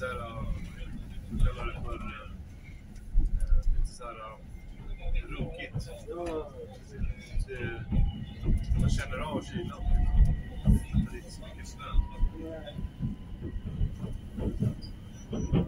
så här, ruckigt. Man känner av kylan. Det är inte så mycket snö.